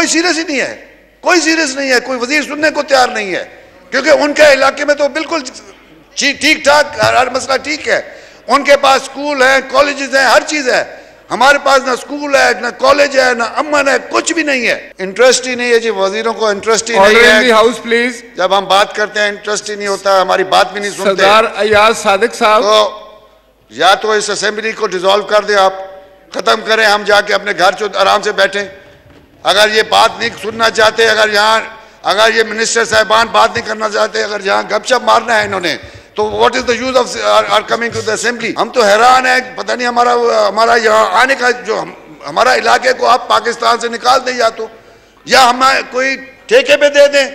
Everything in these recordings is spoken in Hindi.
कोई सीरियस ही नहीं है, कोई सीरियस नहीं है, कोई वजीर सुनने को तैयार नहीं है, क्योंकि उनके इलाके में तो बिल्कुल ठीक ठाक हर मसला ठीक है। उनके पास स्कूल हैं, कॉलेजेस हैं, हर चीज़ है। हमारे पास ना स्कूल है, ना कॉलेज है, ना अमन है, कुछ भी नहीं है। इंटरेस्ट ही नहीं है जी, वजीरों को इंटरेस्ट ही नहीं है। House please. जब हम बात करते हैं इंटरेस्ट ही नहीं होता, हमारी बात भी नहीं सुनते। सरदार अयाज सादिक साहब, तो या तो इस असेंबली को डिसॉल्व कर दें, आप खत्म करें, हम जाके अपने घर चो आराम से बैठें। अगर ये बात नहीं सुनना चाहते, अगर ये मिनिस्टर साहिबान बात नहीं करना चाहते, अगर यहाँ गपशप मारना है इन्होंने, तो what is the use of are coming to the assembly. हम तो हैरान है, पता नहीं हमारा यहाँ आने का जो हमारा इलाके को आप पाकिस्तान से निकाल दें, या तो या हमें कोई ठेके पे दे दें,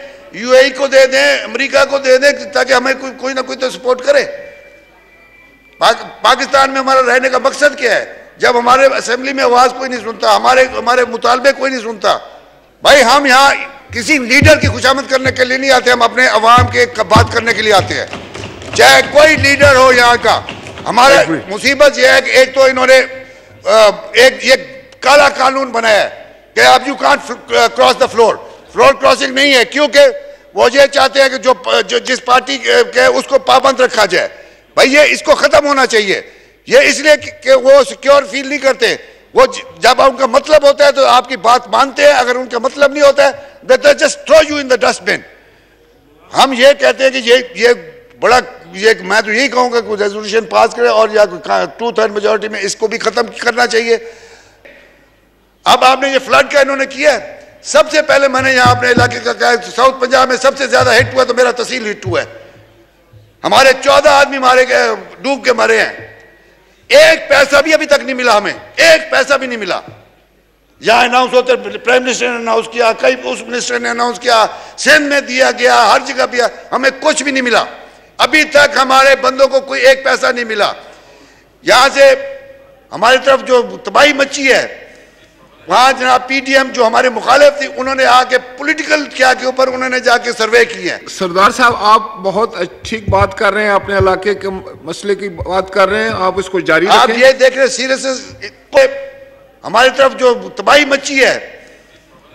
यूएई को दे दें, अमेरिका को दे दें, ताकि हमें कोई ना कोई तो सपोर्ट करे। पाकिस्तान में हमारा रहने का मकसद क्या है जब हमारे असेंबली में आवाज़ कोई नहीं सुनता, हमारे मुतालबे कोई नहीं सुनता? भाई हम यहाँ किसी लीडर की खुशामद करने के लिए नहीं आते, हम अपने अवाम के बात करने के लिए आते हैं, चाहे कोई लीडर हो यहाँ का। हमारे मुसीबत यह है कि एक तो इन्होंने ये काला कानून बनाया है कि आप you can't cross the floor, floor crossing नहीं है, क्योंकि वो ये चाहते हैं कि जो जिस पार्टी के उसको पाबंद रखा जाए। भाई ये इसको ख़त्म होना चाहिए। ये इसलिए कि वो सिक्योर फील नहीं करते, वो जब उनका मतलब होता है तो आपकी बात मानते हैं, अगर उनका मतलब नहीं होता है they just throw you in the dustbin. हम ये कहते हैं कि ये बड़ा मैं तो यही कहूँगा कि रेजोल्यूशन पास करें और या 2/3 मेजोरिटी में इसको भी खत्म करना चाहिए। अब आपने ये फ्लड का इन्होंने किया है, सबसे पहले मैंने यहाँ अपने इलाके का कहा है, साउथ पंजाब में सबसे ज्यादा हिट हुआ तो मेरा तहसील हिट हुआ है। हमारे 14 आदमी मारे गए, डूब के मरे हैं, एक पैसा भी अभी तक नहीं मिला हमें, एक पैसा भी नहीं मिला। यहाँ अनाउंस होते, प्राइम मिनिस्टर ने अनाउंस किया, कई उस मिनिस्टर ने अनाउंस किया, सिंध में दिया गया, हर जगह दिया, हमें कुछ भी नहीं मिला। अभी तक हमारे बंदों को कोई एक पैसा नहीं मिला। यहाँ से हमारी तरफ जो तबाही मची है, वहाँ जनाब PDM जो हमारे मुखालिफ थी, उन्होंने आके पॉलिटिकल क्या के ऊपर उन्होंने जाके सर्वे किए। सरदार साहब आप बहुत ठीक बात कर रहे हैं, अपने इलाके के मसले की बात कर रहे हैं, आप इसको जारी रखें। आप ये देख रहे सीरियसनेस, हमारी तरफ जो तबाही मची है,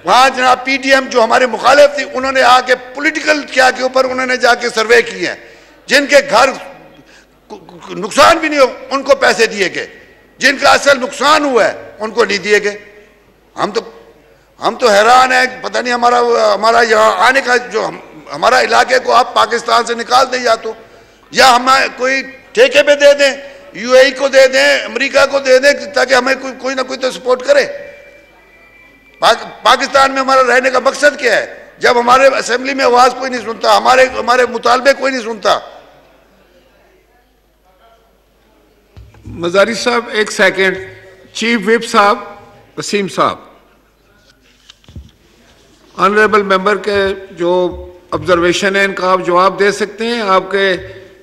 वहाँ जनाब PDM जो हमारे मुखालिफ थी, उन्होंने आके पॉलिटिकल क्या के ऊपर उन्होंने जाके सर्वे किए। जिनके घर नुकसान भी नहीं हो उनको पैसे दिए गए, जिनका असल नुकसान हुआ है उनको नहीं दिए गए। हम तो हैरान है, पता नहीं हमारा यहाँ आने का जो हमारा इलाके को आप पाकिस्तान से निकाल दें, या तो या हमें कोई ठेके पे दे दें, UAE को दे दें, अमेरिका को दे दें, ताकि हमें कोई ना कोई तो सपोर्ट करे। पाकिस्तान में हमारा रहने का मकसद क्या है जब हमारे असेंबली में आवाज़ कोई नहीं सुनता, हमारे मुतालबे कोई नहीं सुनता? मजारी साहब एक सेकेंड, चीफ विप साहब वसीम साहब, ऑनरेबल मेंबर के जो ऑब्जर्वेशन है इनका आप जवाब दे सकते हैं। आपके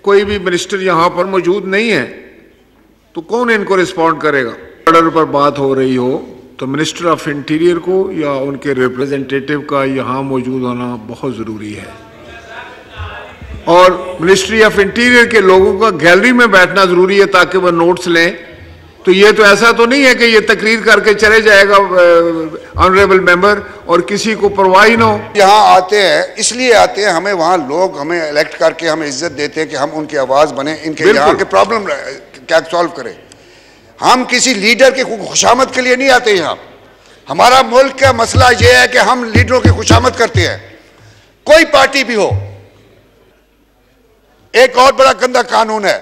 कोई भी मिनिस्टर यहाँ पर मौजूद नहीं है तो कौन इनको रिस्पॉन्ड करेगा? ऑर्डर पर बात हो रही हो तो मिनिस्टर ऑफ इंटीरियर को या उनके रिप्रेजेंटेटिव का यहाँ मौजूद होना बहुत ज़रूरी है, और मिनिस्ट्री ऑफ इंटीरियर के लोगों का गैलरी में बैठना ज़रूरी है ताकि वह नोट्स लें। तो ये तो ऐसा तो नहीं है कि ये तकरीर करके चले जाएगा ऑनरेबल मेंबर और किसी को परवाह ही ना हो। यहाँ आते हैं इसलिए आते हैं, हमें वहाँ लोग हमें इलेक्ट करके हमें इज्जत देते हैं कि हम उनकी आवाज़ बने, इनके यहाँ के प्रॉब्लम क्या सॉल्व करें। हम किसी लीडर के खुशामद के लिए नहीं आते यहाँ। हमारा मुल्क का मसला यह है कि हम लीडरों की खुशामद करते हैं, कोई पार्टी भी हो। एक और बड़ा गंदा कानून है,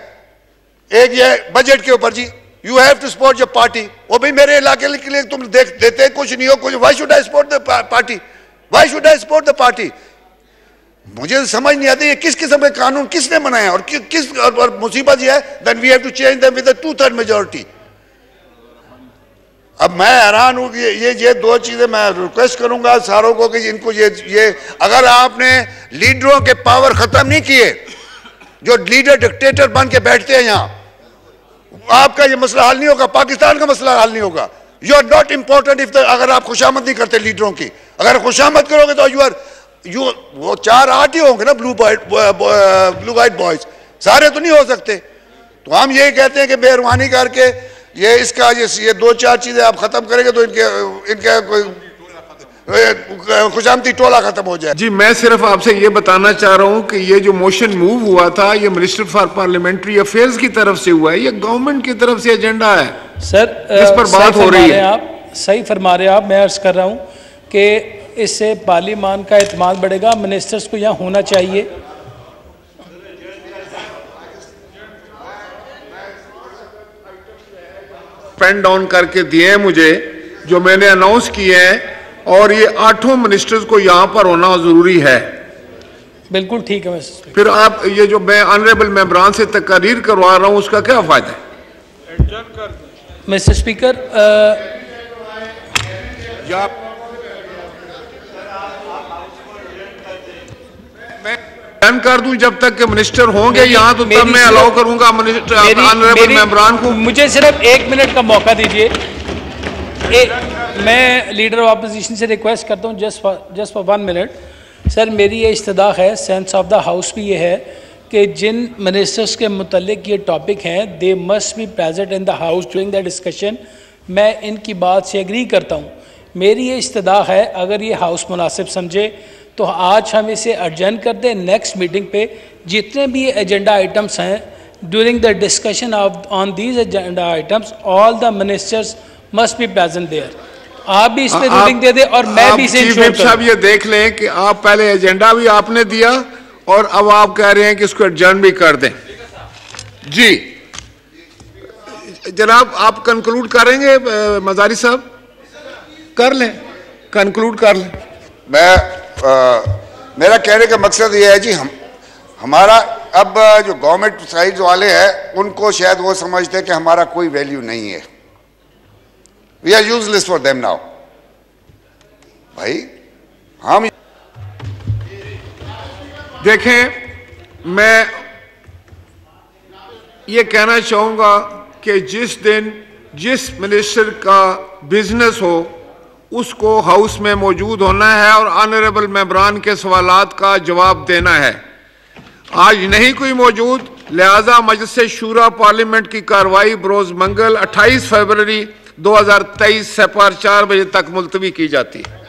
एक ये बजट के ऊपर जी, you have to support your party. वो भी मेरे इलाके के लिए तुम देते कुछ नहीं हो कुछ। Why should I support the party, why should I support the party? मुझे समझ नहीं आती ये किस किस्म के कानून किसने बनाया और किस और मुसीबत ये है। Then we have to change them with 2/3 majority. अब मैं हैरान हूँ कि ये दो चीज़ें मैं रिक्वेस्ट करूँगा सारों को कि इनको ये अगर आपने लीडरों के पावर ख़त्म नहीं किए, जो लीडर डिक्टेटर बन के बैठते हैं यहाँ, आपका ये मसला हल नहीं होगा, पाकिस्तान का मसला हल नहीं होगा। You are not important if अगर आप खुशामद नहीं करते लीडरों की। अगर खुशामद करोगे तो यू वो 4-8 ही होंगे ना ब्लू वाइट बॉयज, सारे तो नहीं हो सकते। तो हम यही कहते हैं कि मेहरबानी करके ये 2-4 चीज़ें आप ख़त्म करेंगे तो इनके खुशामदी टोला खत्म हो जाए। जी मैं सिर्फ आपसे ये बताना चाह रहा हूँ कि ये जो मोशन मूव हुआ था ये मिनिस्टर फॉर पार्लियामेंट्री अफेयर्स की तरफ से हुआ है या गवर्नमेंट की तरफ से एजेंडा है सर, इस पर बात हो रही है। आप सही फरमा रहे हैं, आप मैं अर्ज कर रहा हूँ कि इससे पार्लियामान का एतमाद बढ़ेगा, मिनिस्टर्स को यहाँ होना चाहिए। पेन डाउन करके दिए हैं मुझे जो मैंने अनाउंस किए हैं और ये 8 मिनिस्टर्स को यहाँ पर होना जरूरी है। बिल्कुल ठीक है। फिर आप ये जो मैं ऑनरेबल मेंबरान से तकरीर करवा रहा हूँ उसका क्या फायदा है? मिस्टर स्पीकर कर दूं जब तक के मिनिस्टर होंगे यहाँ तो तब मैं अलाउ करूंगा मिनिस्टर ऑनरेबल मेंबरान को। मुझे सिर्फ 1 मिनट का मौका दीजिए। मैं लीडर ऑफ अपोजिशन से रिक्वेस्ट करता हूँ जस्ट फॉर 1 मिनट। सर मेरी ये इस्तदा है, सेंस ऑफ द हाउस भी ये है कि जिन मिनिस्टर्स के मुतलिक ये टॉपिक हैं they must be present in the house during the discussion. मैं इनकी बात से एग्री करता हूँ। मेरी ये इस्तदा है अगर ये हाउस मुनासिब समझे तो आज हम इसे अर्जेंट कर दें, नेक्स्ट मीटिंग पे जितने भी एजेंडा आइटम्स हैं during the discussion of on these agenda items all the ministers must be present there. आप भी इस पे रूलिंग दे दे और मैं भी इसे चीफ साहब ये देख लें कि आप पहले एजेंडा भी आपने दिया और अब आप कह रहे हैं कि इसको एडजर्न भी कर दें। जी जनाब आप कंक्लूड करेंगे मजारी साहब? कर लें, कंक्लूड कर लें। मैं मेरा कहने का मकसद ये है जी हमारा अब जो गवर्नमेंट साइड वाले हैं उनको शायद वो समझते हैं कि हमारा कोई वैल्यू नहीं है, We are useless for them now. भाई हम देखें, मैं ये कहना चाहूँगा कि जिस दिन जिस मिनिस्टर का बिजनेस हो उसको हाउस में मौजूद होना है और ऑनरेबल मेंबरान के सवालात का जवाब देना है। आज नहीं कोई मौजूद, लिहाजा मजलिस शूरा पार्लियामेंट की कार्रवाई बरोज मंगल 28 फरवरी 2023 से 4 बजे तक मुलतवी की जाती है।